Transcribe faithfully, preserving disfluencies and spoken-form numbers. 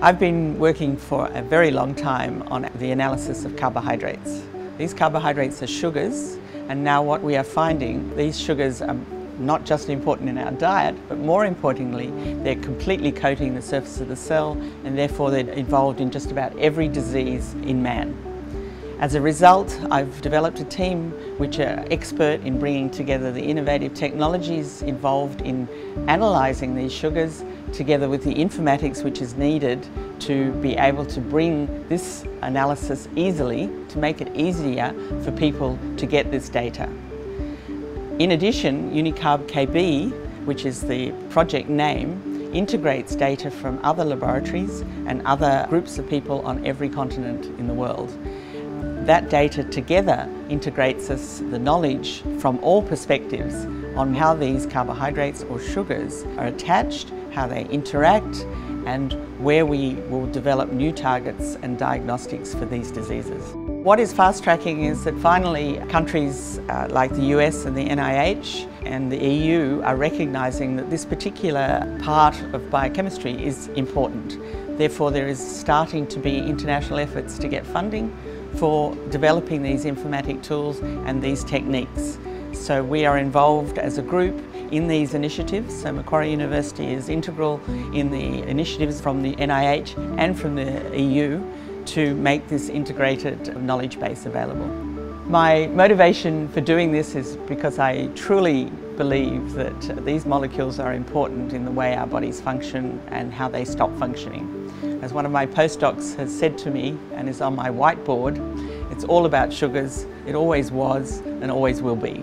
I've been working for a very long time on the analysis of carbohydrates. These carbohydrates are sugars, and now what we are finding, these sugars are not just important in our diet, but more importantly, they're completely coating the surface of the cell, and therefore they're involved in just about every disease in man. As a result, I've developed a team which are expert in bringing together the innovative technologies involved in analysing these sugars together with the informatics which is needed to be able to bring this analysis easily, to make it easier for people to get this data. In addition, UniCarbKB, which is the project name, integrates data from other laboratories and other groups of people on every continent in the world. That data together integrates us the knowledge from all perspectives on how these carbohydrates or sugars are attached, how they interact, and where we will develop new targets and diagnostics for these diseases. What is fast-tracking is that finally countries uh, like the U S and the N I H and the E U are recognising that this particular part of biochemistry is important. Therefore, there is starting to be international efforts to get funding for developing these informatic tools and these techniques. So we are involved as a group in these initiatives. So Macquarie University is integral in the initiatives from the N I H and from the E U to make this integrated knowledge base available. My motivation for doing this is because I truly believe that these molecules are important in the way our bodies function and how they stop functioning. As one of my postdocs has said to me and is on my whiteboard, it's all about sugars, it always was and always will be.